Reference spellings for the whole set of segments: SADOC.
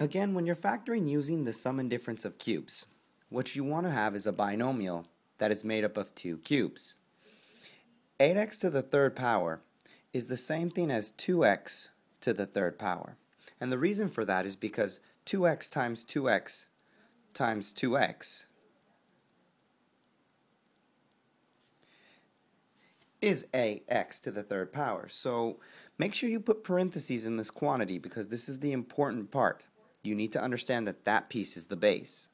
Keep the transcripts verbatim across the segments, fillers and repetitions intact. Again, when you're factoring using the sum and difference of cubes, what you want to have is a binomial that is made up of two cubes. eight x to the third power is the same thing as two x to the third power. And the reason for that is because two x times two x times two x is ax to the third power. So make sure you put parentheses in this quantity, because this is the important part. You need to understand that that piece is the base.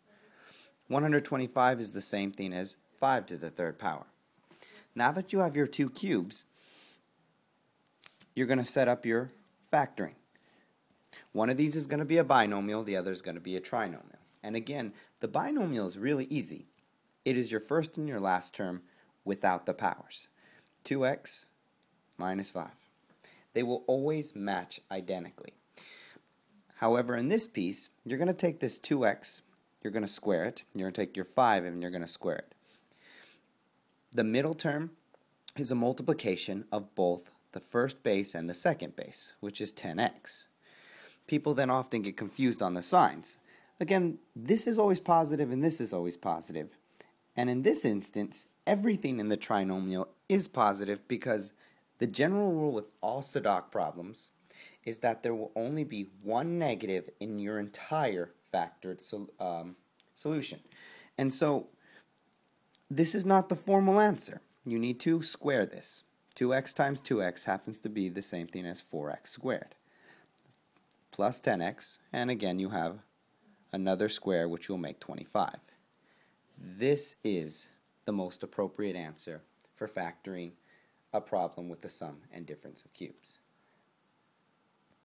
one hundred twenty-five is the same thing as five to the third power. Now that you have your two cubes, you're going to set up your factoring. One of these is going to be a binomial, the other is going to be a trinomial. And again, the binomial is really easy. It is your first and your last term without the powers. two x minus five. They will always match identically. However, in this piece, you're going to take this two x, you're going to square it, you're going to take your five and you're going to square it. The middle term is a multiplication of both the first base and the second base, which is ten x. People then often get confused on the signs. Again, this is always positive and this is always positive. And in this instance, everything in the trinomial is positive, because the general rule with all SADOC problems is that there will only be one negative in your entire factored sol um, solution. And so this is not the formal answer. You need to square this. two x times two x happens to be the same thing as four x squared plus ten x, and again you have another square which will make twenty-five. This is the most appropriate answer for factoring a problem with the sum and difference of cubes.